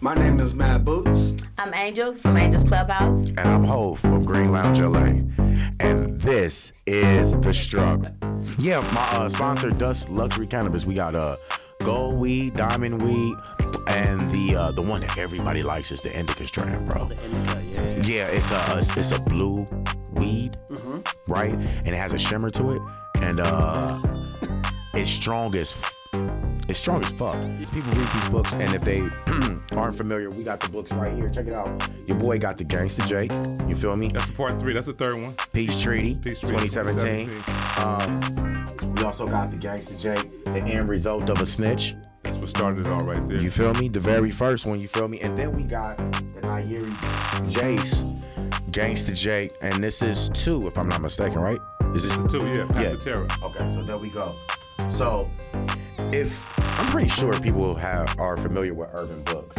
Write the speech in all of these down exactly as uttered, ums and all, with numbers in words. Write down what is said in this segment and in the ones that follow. My name is Mad Boots. I'm Angel from Angel's Clubhouse. And I'm Ho from Green Lounge L A. And this is The Struggle. Yeah, my uh, sponsor, Dust Luxury Cannabis. We got uh, gold weed, diamond weed, and the uh, the one that everybody likes is the indica strain, bro. The indica, yeah. Yeah, it's a, it's, it's a blue weed, mm-hmm. right? And it has a shimmer to it. And uh, it's strong as f It's strong as fuck. These people read these books, and if they aren't familiar, we got the books right here. Check it out. Your boy got the Gangsta J. You feel me? That's part three. That's the third one. Peace Treaty, Peace Treaty twenty seventeen. twenty seventeen. Um, we also got the Gangsta J, the end result of a snitch. That's what started it all right there. You feel me? The very first one, you feel me? And then we got the Nihiri Jace, Gangsta J, and this is two, if I'm not mistaken, right? Is this, this is two, yeah. After yeah. Terror. Okay, so there we go. So, if I'm pretty sure people have are familiar with Urban Books,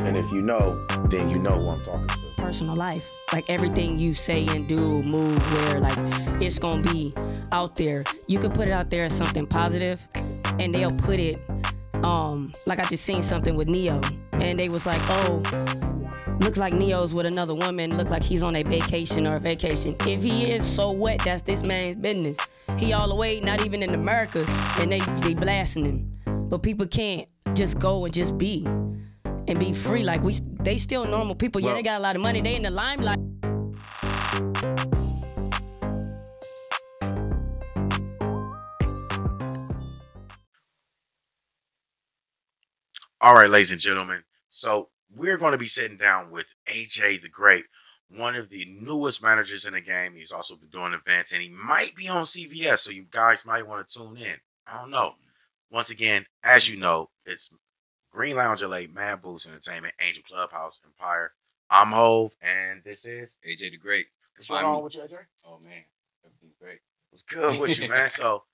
and if you know, then you know who I'm talking to. Personal life, like everything you say and do, move, where, like it's gonna be out there. You could put it out there as something positive, and they'll put it. Um, like I just seen something with Neo, and they was like, oh. Looks like Neo's with another woman. Look like he's on a vacation or a vacation. If he is, so what? That's this man's business. He all the way, not even in America, and they, they blasting him. But people can't just go and just be and be free. Like, we, they still normal people. Well, yeah, they got a lot of money. They in the limelight. All right, ladies and gentlemen. So, we're going to be sitting down with A J the Great, one of the newest managers in the game. He's also been doing events, and he might be on C B S, so you guys might want to tune in. I don't know. Once again, as you know, it's Green Lounge L A, Mad Boost Entertainment, Angel Clubhouse Empire. I'm Hove, and this is A J the Great. What's going on with you, A J? Oh, man. Everything's great. What's good with you, man? So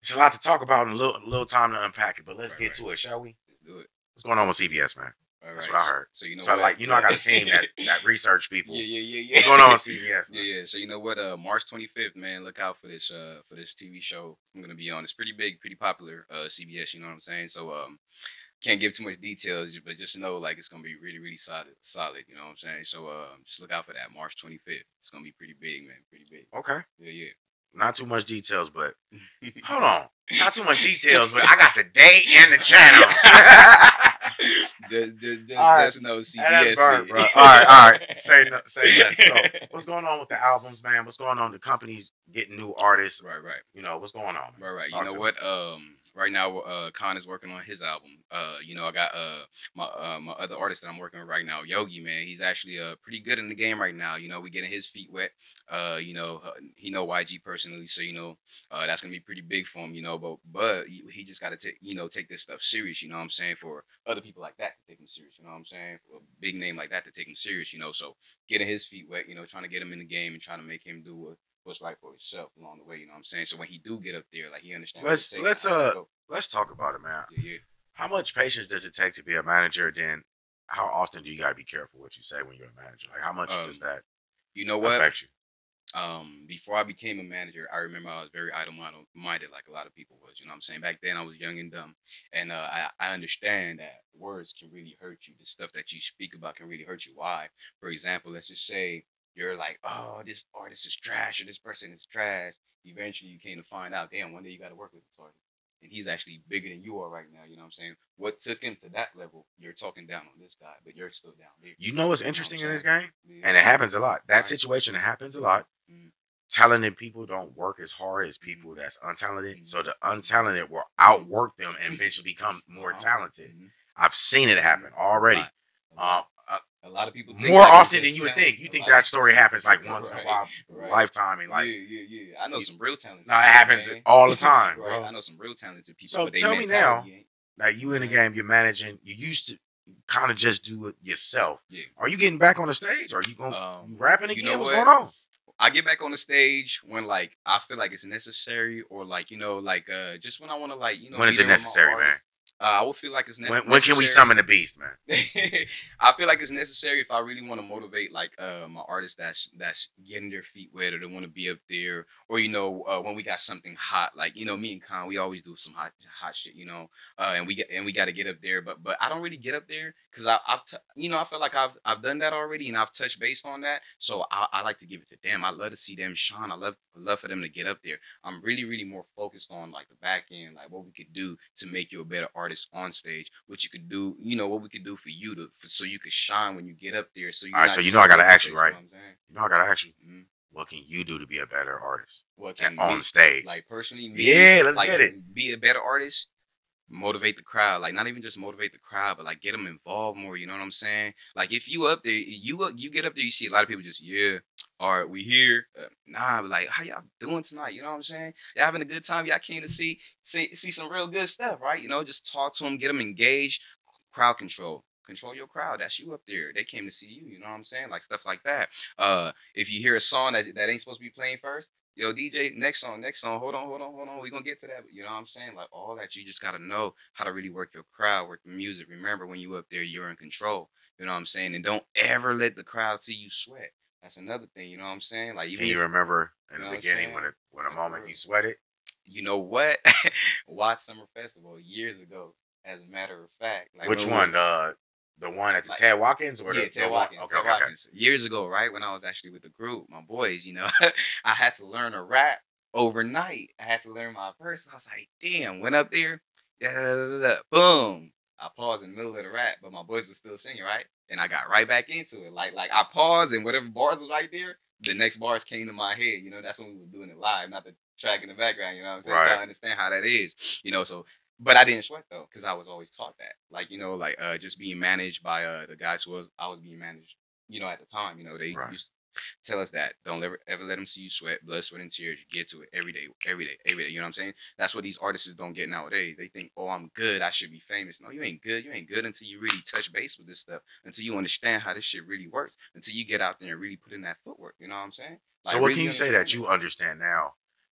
it's a lot to talk about and a little, little time to unpack it, but let's right, get right. to it, shall we? Let's do it. What's going on with C B S, man? All That's right. what I heard. So you know, so what, like you know, I got a team that that research people. Yeah, yeah, yeah, yeah. What's going on with C B S? Yeah, yeah. So you know what? Uh, March twenty-fifth, man. Look out for this uh for this T V show I'm gonna be on. It's pretty big, pretty popular. Uh, C B S. You know what I'm saying? So um, can't give too much details, but just know like it's gonna be really, really solid, solid. You know what I'm saying? So um, uh, just look out for that March twenty-fifth. It's gonna be pretty big, man. Pretty big. Okay. Yeah, yeah. Not too much details, but hold on. Not too much details, but I got the date and the channel. There's, there's, all right. there's no C B S, burnt, bro. All right, all right. Say no, say less. So, what's going on with the albums, man? What's going on? The company's getting new artists, right? Right. You know what's going on, man? Right? Right. Talk you know what? Me. Um, right now, uh, Khan is working on his album. Uh, you know, I got uh my uh, my other artist that I'm working with right now, Yogi, man. He's actually uh pretty good in the game right now. You know, we getting his feet wet. Uh, you know, he know Y G personally, so you know, uh, that's gonna be pretty big for him. You know, but but he just gotta take you know take this stuff serious. You know what I'm saying? For other people like that to take him serious, you know what I'm saying? For a big name like that to take him serious, you know. So getting his feet wet, you know, trying to get him in the game and trying to make him do what, what's right for himself along the way, you know what I'm saying? So when he do get up there, like he understands. Let's let's uh let's talk about it, man. Yeah, yeah. How much patience does it take to be a manager? Then how often do you gotta be careful what you say when you're a manager? Like how much um, does that you know what affect you? Um, before I became a manager, I remember I was very idle-minded, like a lot of people was, you know what I'm saying? Back then, I was young and dumb, and uh, I, I understand that words can really hurt you. The stuff that you speak about can really hurt you. Why? For example, let's just say you're like, oh, this artist is trash, or this person is trash. Eventually, you came to find out, damn, one day you got to work with this artist, and he's actually bigger than you are right now, you know what I'm saying? What took him to that level, you're talking down on this guy, but you're still down there. You know what's interesting you know what in this game? Yeah. And it happens a lot. That situation happens a lot. Mm-hmm. Talented people don't work as hard as people that's untalented. Mm-hmm. So the untalented will outwork them and eventually become more talented. Mm-hmm. I've seen it happen already. A lot, uh, a lot of people think more like often than you would think. You think that story happens like once right. in a while, right. lifetime, and like yeah, yeah, yeah. I know some real talented. No, it happens man. all the time. Right. Bro. I know some real talented people. So but they tell me now, like you in the game, you're managing. You used to kind of just do it yourself. Yeah. Are you getting back on the stage? Are you going um, rapping again? You know What's what? going on? I get back on the stage when, like, I feel like it's necessary or, like, you know, like, uh, just when I want to, like, you know. When is it necessary, man? Uh, I would feel like it's necessary. When, when can we summon the beast, man? I feel like it's necessary if I really want to motivate, like, uh, my artists that's that's getting their feet wet or they want to be up there, or you know, uh, when we got something hot, like you know, me and Con, we always do some hot hot shit, you know, uh, and we get and we got to get up there, but but I don't really get up there because I I've t you know I feel like I've I've done that already and I've touched base on that, so I, I like to give it to them. I love to see them shine. I love love for them to get up there. I'm really really more focused on like the back end, like what we could do to make you a better artist on stage, what you could do, you know, what we could do for you to, for, so you could shine when you get up there. So you all right, so you know I gotta ask you, right? You know I gotta ask you, mm-hmm. What can you do to be a better artist? What can on the stage? Like personally, me, yeah, let's like, get it. Be a better artist. Motivate the crowd, like not even just motivate the crowd, but like get them involved more. You know what I'm saying? Like if you up there, you you get up there, you see a lot of people just yeah. All right, we here. Uh, nah, but like, how y'all doing tonight? You know what I'm saying? Y'all having a good time. Y'all came to see, see see some real good stuff, right? You know, just talk to them, get them engaged. Crowd control. Control your crowd. That's you up there. They came to see you. You know what I'm saying? Like stuff like that. Uh, if you hear a song that, that ain't supposed to be playing first, yo, D J, next song, next song. Hold on, hold on, hold on. We're going to get to that. You know what I'm saying? Like all that. You just got to know how to really work your crowd, work the music. Remember, when you up there, you're in control. You know what I'm saying? And don't ever let the crowd see you sweat. That's another thing, you know what I'm saying? Like, even can you if, remember in you know the beginning when a, when a moment you sweated? You know what? Watts Summer Festival years ago, as a matter of fact. Like, which one? We, uh, the one at the like, Tad Watkins? Or yeah, the, Tad Watkins. Okay, Tad okay, Watkins. Okay. Years ago, right, when I was actually with the group, my boys, you know, I had to learn a rap overnight. I had to learn my verse. I was like, damn, went up there, da, da, da, da, da, boom. I paused in the middle of the rap, but my boys were still singing, right? And I got right back into it. Like, like I paused and whatever bars was right there, the next bars came to my head. You know, that's when we were doing it live, not the track in the background. You know what I'm saying? Right. So I understand how that is. You know, so, but I didn't sweat though, because I was always taught that. Like, you know, like uh, just being managed by uh, the guys who was, I was being managed, you know, at the time. You know, they right. used to tell us that. Don't ever, ever let them see you sweat, blood, sweat, and tears. You get to it every day, every day, every day. You know what I'm saying? That's what these artists don't get nowadays. They think, oh, I'm good. I should be famous. No, you ain't good. You ain't good until you really touch base with this stuff, until you understand how this shit really works, until you get out there and really put in that footwork. You know what I'm saying? Like, so what really can you say that you understand now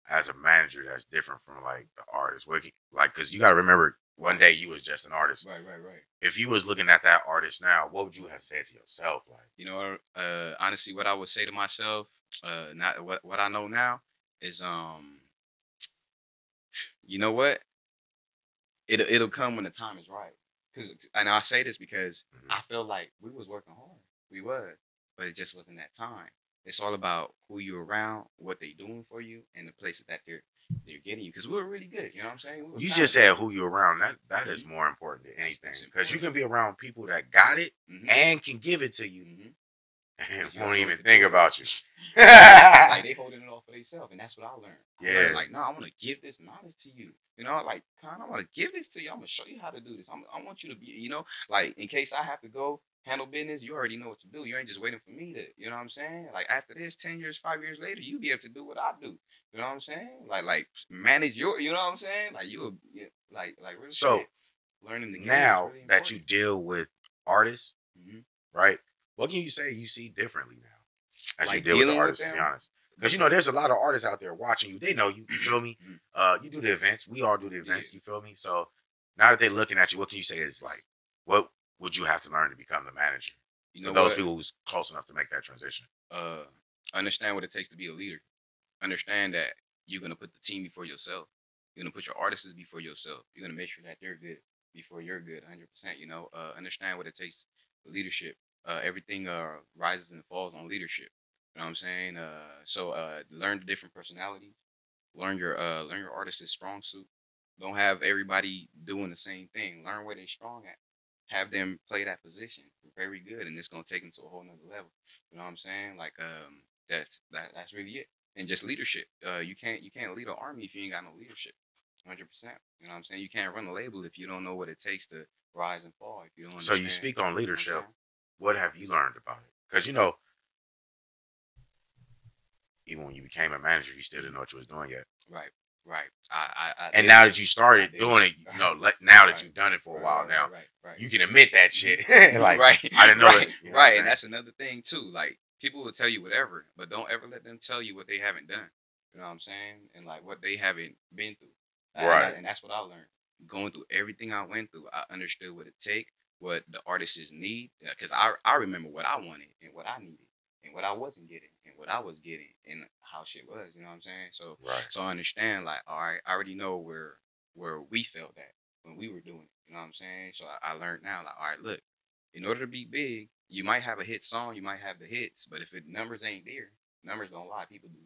as a manager that's different from, like, the artist? What can, like, because you got to remember, one day you was just an artist. Right, right, right. If you was looking at that artist now, what would you have said to yourself? Like, you know, uh, honestly, what I would say to myself, uh, not what what I know now is, um, you know what? It it'll come when the time is right. Cause, and I say this because mm-hmm. I feel like we was working hard, we was, but it just wasn't that time. It's all about who you're around, what they doing for you, and the places that they're. They're getting you because we were really good. You know what I'm saying? We you just said who you're around. That that mm-hmm. is more important than anything because you can be around people that got it mm-hmm. and can give it to you, mm-hmm. and you won't even think about you. Like they holding it all for themselves, and that's what I learned. Yeah, I learned, like no, I want to give this knowledge to you. You know, like kind of want to give this to you. I'm gonna show you how to do this. I'm, I want you to be, you know, like in case I have to go handle business, you already know what to do. You ain't just waiting for me to, you know what I'm saying? Like after this, ten years, five years later, you be able to do what I do. You know what I'm saying? Like, like manage your, you know what I'm saying? Like you, yeah, like, like really so learning the game now really that you deal with artists, mm-hmm. right? What can you say you see differently now as like you deal with the artists? With to be honest, because you know there's a lot of artists out there watching you. They know you. You feel me? Uh, you do the events. We all do the events. Yeah. You feel me? So now that they're looking at you, what can you say is like what would you have to learn to become the manager? You know, for those what? people who's close enough to make that transition. Uh, understand what it takes to be a leader. Understand that you're going to put the team before yourself. You're going to put your artists before yourself. You're going to make sure that they're good before you're good, one hundred percent. You know, uh, understand what it takes for leadership. Uh, everything uh, rises and falls on leadership. You know what I'm saying? Uh, so uh, learn the different personalities. Learn your, uh, learn your artist's strong suit. Don't have everybody doing the same thing. Learn where they're strong at. Have them play that position very good, and it's going to take them to a whole nother level. You know what I'm saying? Like, um, that's, that, that's really it. And just leadership. Uh, you can't you can't lead an army if you ain't got no leadership. one hundred percent. You know what I'm saying? You can't run a label if you don't know what it takes to rise and fall. If you don't understand. So you speak on leadership. Okay. What have you learned about it? Because, you know, even when you became a manager, you still didn't know what you was doing yet. Right, right. I, I, I and now that you started doing it, you know, let, now that right. you've done it for a right, while right, now, right, right, right. you can admit that shit. Like, right. I didn't know right. it. You know right, and that's another thing, too. Like, people will tell you whatever, but don't ever let them tell you what they haven't done. You know what I'm saying? And like what they haven't been through. Right. And, I, and that's what I learned. going through everything I went through, I understood what it takes, what the artists need, because I, I remember what I wanted and what I needed and what I wasn't getting and what I was getting and how shit was, you know what I'm saying? So right. so I understand, like, all right, I already know where where we felt that when we were doing it, you know what I'm saying? So I, I learned now, like, all right, look, in order to be big, you might have a hit song, you might have the hits, but if it, numbers ain't there, numbers don't lie, people do.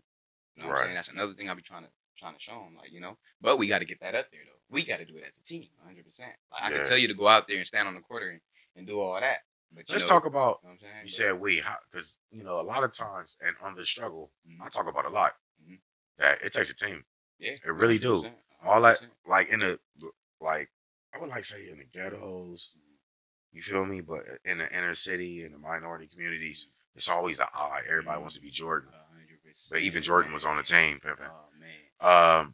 You know what right. I'm saying? That's another thing I'll be trying to trying to show them, like, you know, but we got to get that up there though. We got to do it as a team, one hundred percent. Like, I yeah. can tell you to go out there and stand on the quarter and, and do all that. But let's know, talk about, you know what I'm saying? You but, said we, because, you know, a lot of times, and on the struggle, mm-hmm. I talk about a lot, mm-hmm. that it takes a team. Yeah, it really do. one hundred percent. All that, like in the, like, I would like to say in the ghettos, you feel me? But in the inner city, in the minority communities, it's always an eye. Everybody wants to be Jordan. one hundred percent. But even Jordan was on the team, Pimpin'. Oh, man. Um,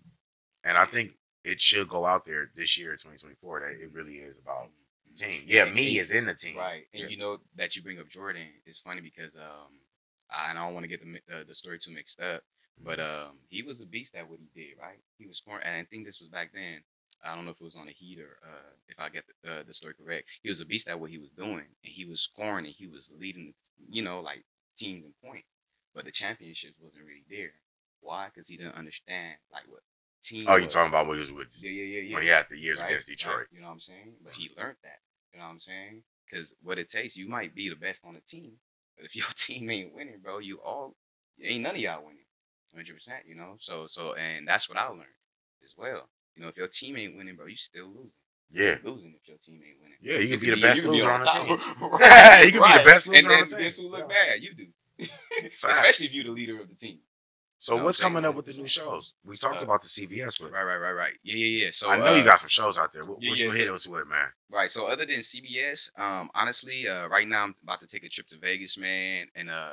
and I think it should go out there this year, twenty twenty-four, that it really is about the team. Yeah, and me and, is in the team. Right. And yeah. you know that you bring up Jordan. It's funny because, um, I, and I don't want to get the, uh, the story too mixed up, but um, he was a beast at what he did, right? He was scoring, and I think this was back then. I don't know if it was on the Heat or uh, if I get the, uh, the story correct. He was a beast at what he was doing, and he was scoring, and he was leading, you know, like teams in points. But the championships wasn't really there. Why? Because he didn't understand like what team. Oh, you talking about what he was with? Yeah, yeah, yeah, yeah. When he had the years right, against Detroit. Right, you know what I'm saying? But he learned that. You know what I'm saying? Because what it takes, you might be the best on the team, but if your team ain't winning, bro, you all ain't none of y'all winning, one hundred percent. You know, so so, and that's what I learned as well. You know, if your team ain't winning, bro, you still losing. Yeah. You're losing if your team ain't winning. Yeah, you can be the best loser on the team. Yeah, you can be the best loser on the team. Guess who look bad? You do. Especially if you're the leader of the team. So you know what's coming up with the new shows? We talked uh, about the C B S, but right, right, right, right. Yeah, yeah, yeah. So I know uh, you got some shows out there. What, yeah, what yeah, you hit so, us with, man? Right. So other than C B S, um, honestly, uh, right now I'm about to take a trip to Vegas, man, and uh.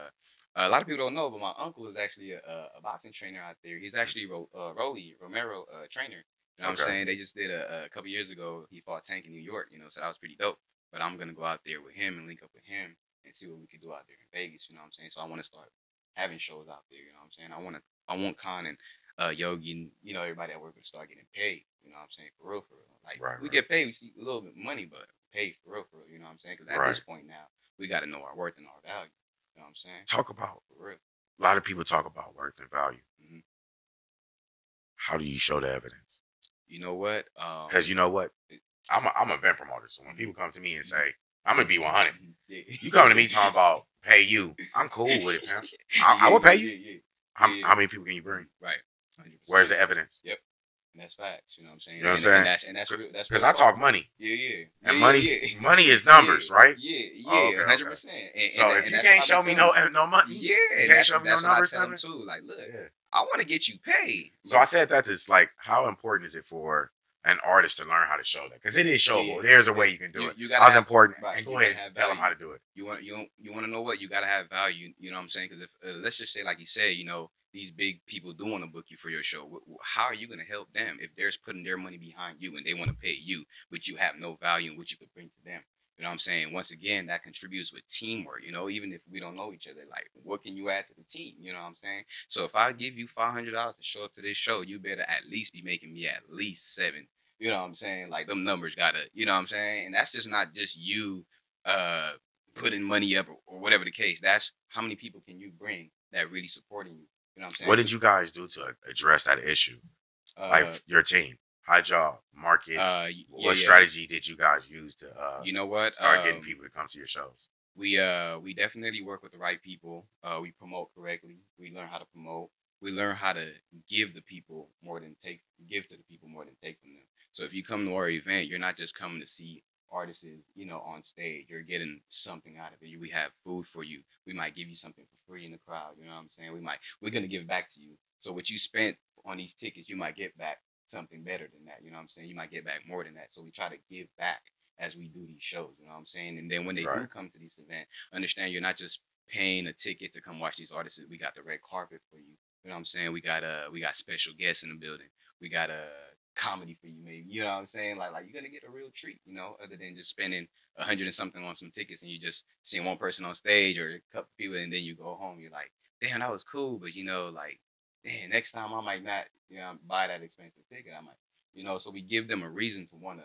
Uh, a lot of people don't know, but my uncle is actually a, a boxing trainer out there. He's actually Ro uh, Rolly Romero uh, trainer. You know what okay. I'm saying? They just did a, a couple years ago. He fought Tank in New York, you know, so that was pretty dope. But I'm going to go out there with him and link up with him and see what we can do out there in Vegas. You know what I'm saying? So I want to start having shows out there. You know what I'm saying? I want to, I want Khan and uh, Yogi and, you know, everybody at work to start getting paid. You know what I'm saying? For real, for real. Like, right, we right. get paid, we see a little bit of money, but paid for real, for real. You know what I'm saying? Because at right. this point now, we got to know our worth and our value. You know what I'm saying? Talk about really. A lot of people talk about worth and value. Mm-hmm. How do you show the evidence? You know what? Because um, you know what? I'm a, I'm a event promoter. So when people come to me and say, I'm gonna be one hundred, yeah. you come to me talking about pay you. I'm cool with it, man. I, yeah, I will pay you. Yeah, yeah. How, yeah. how many people can you bring? Right. one hundred percent. Where's the evidence? Yep. And that's facts. You know what I'm saying? You know what I'm saying? And, and that's and that's because I talk money. Yeah, yeah. And yeah, money, yeah. money is numbers, yeah, right? Yeah, yeah, oh, okay, one hundred percent. Okay. And, so and, if and you can't show me no no money, yeah, you can't show me no numbers, I tell them too. Like, look, yeah. I want to get you paid. So I said that this, like, how important is it for an artist to learn how to show that? Because it is showable. Yeah, There's a way you can do you, it. You gotta That's important. Right, go ahead, and tell them how to do it. You want you you want to know what you gotta have value. You know what I'm saying? Because if uh, let's just say, like you said, you know. These big people do want to book you for your show. How are you going to help them if they're putting their money behind you and they want to pay you, but you have no value in what you could bring to them? You know what I'm saying? Once again, that contributes with teamwork, you know, even if we don't know each other, like, what can you add to the team? You know what I'm saying? So if I give you five hundred dollars to show up to this show, you better at least be making me at least seven. You know what I'm saying? Like, them numbers got to, you know what I'm saying? And that's just not just you uh, putting money up or, or whatever the case. That's how many people can you bring that really supporting you. You know what I'm saying? What did you guys do to address that issue? Uh, like your team, high job market. Uh, yeah, what yeah. strategy did you guys use to, uh, you know what, start um, getting people to come to your shows? We uh we definitely work with the right people. Uh, we promote correctly. We learn how to promote. We learn how to give the people more than take. Give to the people more than take from them. So if you come to our event, you're not just coming to see artists, you know, on stage. You're getting something out of it. We have food for you. We might give you something for free in the crowd. You know what I'm saying? We might, we're going to give back to you. So what you spent on these tickets, you might get back something better than that. You know what I'm saying? You might get back more than that. So we try to give back as we do these shows. You know what I'm saying? And then when they right. do come to this event, understand you're not just paying a ticket to come watch these artists. We got the red carpet for you. You know what I'm saying? We got uh, we got special guests in the building. We got a uh, comedy for you, maybe. You know what I'm saying? Like, like you're gonna get a real treat, you know, other than just spending a hundred and something on some tickets and you just see one person on stage or a couple people and then you go home, you're like, damn, that was cool, but you know, like, damn, next time I might not, you know, buy that expensive ticket. I might you know, so we give them a reason to want to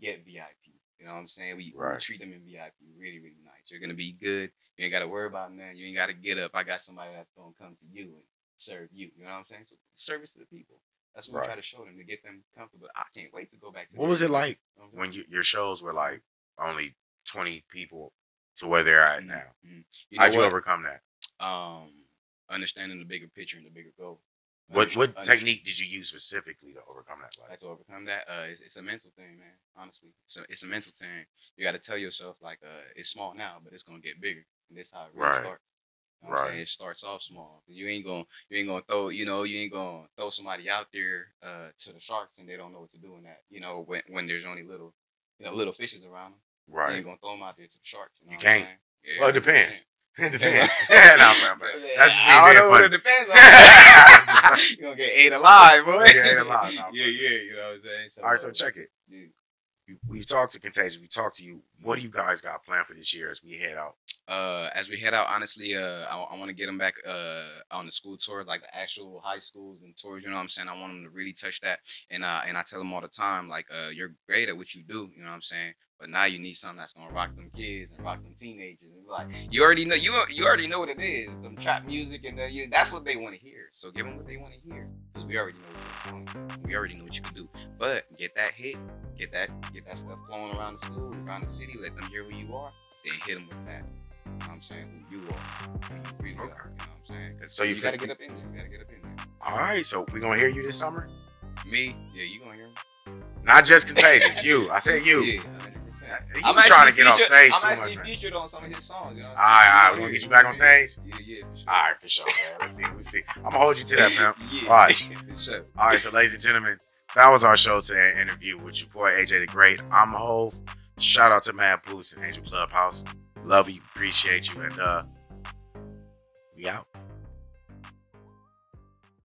get V I P. You know what I'm saying? We, right. we treat them in V I P really, really nice. You're going to be good. You ain't got to worry about nothing. You ain't got to get up. I got somebody that's going to come to you and serve you. You know what I'm saying? So service to the people. That's what right. we try to show them, to get them comfortable. I can't wait to go back to What them. was it like okay. when you, your shows were like only twenty people to where they're at mm-hmm. now? Mm-hmm. You know How'd what? you overcome that? Um, understanding the bigger picture and the bigger goal. What what technique did you use specifically to overcome that? Like, like to overcome that, uh, it's, it's a mental thing, man. Honestly, so it's a mental thing. You got to tell yourself like, uh, it's small now, but it's gonna get bigger. And that's how it really right. starts. You know what right. I'm saying? It starts off small. You ain't gonna you ain't gonna throw you know you ain't gonna throw somebody out there uh, to the sharks and they don't know what to do in that. You know when when there's only little you know little fishes around them. Right. You ain't gonna throw them out there to the sharks. You, know you can't. Yeah, well, it depends. It depends. Yeah, no, but that's just me I don't know funny. What it depends on. You're going to get ate alive, boy. Get ate alive. No, yeah, yeah, you know what I'm saying? So, all right, so check it. Yeah. We, we talked to Contagious. We talked to you. What do you guys got planned for this year as we head out? Uh, as we head out, honestly, uh, I, I want to get them back uh, on the school tour, like the actual high schools and tours. You know what I'm saying? I want them to really touch that. And, uh, and I tell them all the time, like, uh, you're great at what you do. You know what I'm saying? But now you need something that's gonna rock them kids and rock them teenagers. And like you already know, you you already know what it is. Them trap music and the, you, that's what they want to hear. So give them what they want to hear, because we already know what you're doing. We already know what you can do. But get that hit, get that get that stuff flowing around the school, around the city. Let them hear who you are. Then hit them with that. You know what I'm saying? Who you are? Who you really okay. are. You know what I'm saying? So you, you gotta get up in there. You gotta get up in there. All right. So we gonna hear you this summer? Me? Yeah, you gonna hear me? Not just Contagious. You. I said you. Yeah. You I'm trying to get featured, off stage I'm too much. I'm actually featured on some of his songs. You know all right, all right. We'll get you back on stage? Yeah, yeah, for sure. All right, for sure, man. Let's see, let's see. I'm going to hold you to that, man. Yeah, all right. For sure. All right, so ladies and gentlemen, that was our show today, interview with your boy, A J the Great. I'm Hov. Shout out to Mad Boost and Angel Clubhouse. Love you, appreciate you, and uh, we out.